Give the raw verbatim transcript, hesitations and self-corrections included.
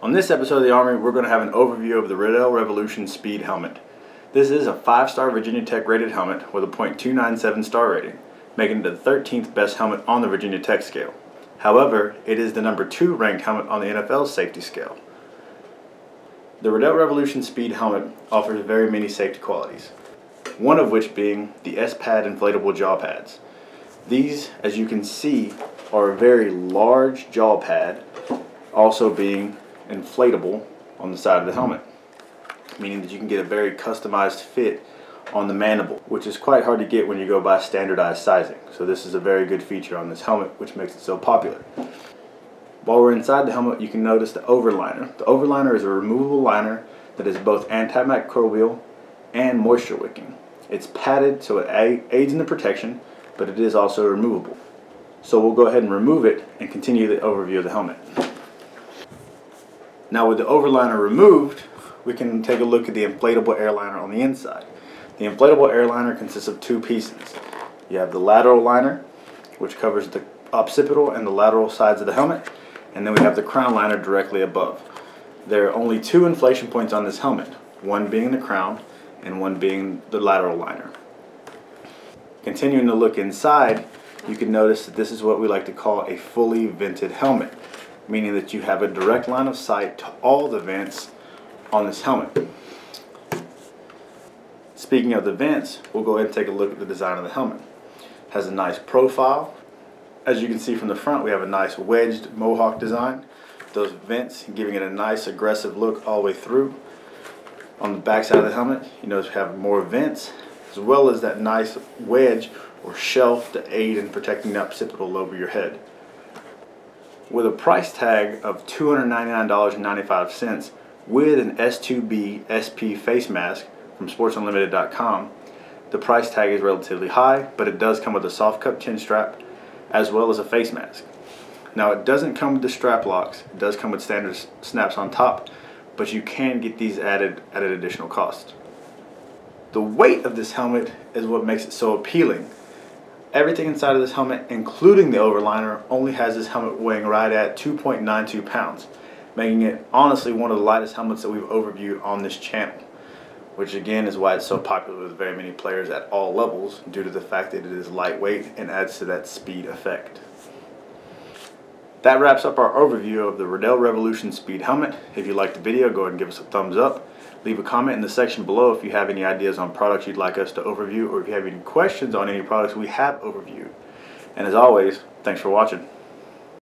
On this episode of the Armory, we're going to have an overview of the Riddell Revolution Speed helmet. This is a five star Virginia Tech rated helmet with a point two nine seven star rating, making it the thirteenth best helmet on the Virginia Tech scale. However, it is the number two ranked helmet on the N F L safety scale. The Riddell Revolution Speed helmet offers very many safety qualities, one of which being the S Pad Inflatable Jaw Pads. These, as you can see, are a very large jaw pad, also being inflatable on the side of the helmet, meaning that you can get a very customized fit on the mandible, which is quite hard to get when you go by standardized sizing. So this is a very good feature on this helmet, which makes it so popular. While we're inside the helmet, you can notice the overliner. The overliner is a removable liner that is both antimicrobial and moisture wicking. It's padded so it aids in the protection, but it is also removable. So we'll go ahead and remove it and continue the overview of the helmet. Now, with the overliner removed, we can take a look at the inflatable air liner on the inside. The inflatable air liner consists of two pieces. You have the lateral liner, which covers the occipital and the lateral sides of the helmet, and then we have the crown liner directly above. There are only two inflation points on this helmet, one being the crown and one being the lateral liner. Continuing to look inside, you can notice that this is what we like to call a fully vented helmet, meaning that you have a direct line of sight to all the vents on this helmet. Speaking of the vents, we'll go ahead and take a look at the design of the helmet. It has a nice profile. As you can see from the front, we have a nice wedged mohawk design. Those vents giving it a nice aggressive look all the way through. On the back side of the helmet, you notice we have more vents, as well as that nice wedge or shelf to aid in protecting the occipital lobe of your head. With a price tag of two hundred ninety-nine dollars and ninety-five cents with an S two B S P face mask from sports unlimited dot com, the price tag is relatively high, but it does come with a soft cup chin strap as well as a face mask. Now, it doesn't come with the strap locks. It does come with standard snaps on top, but you can get these added at an additional cost. The weight of this helmet is what makes it so appealing. Everything inside of this helmet, including the overliner, only has this helmet weighing right at two point nine two pounds, making it honestly one of the lightest helmets that we've overviewed on this channel, which again is why it's so popular with very many players at all levels, due to the fact that it is lightweight and adds to that speed effect. That wraps up our overview of the Riddell Revolution Speed helmet. If you liked the video, go ahead and give us a thumbs up. Leave a comment in the section below if you have any ideas on products you'd like us to overview, or if you have any questions on any products we have overviewed. And as always, thanks for watching.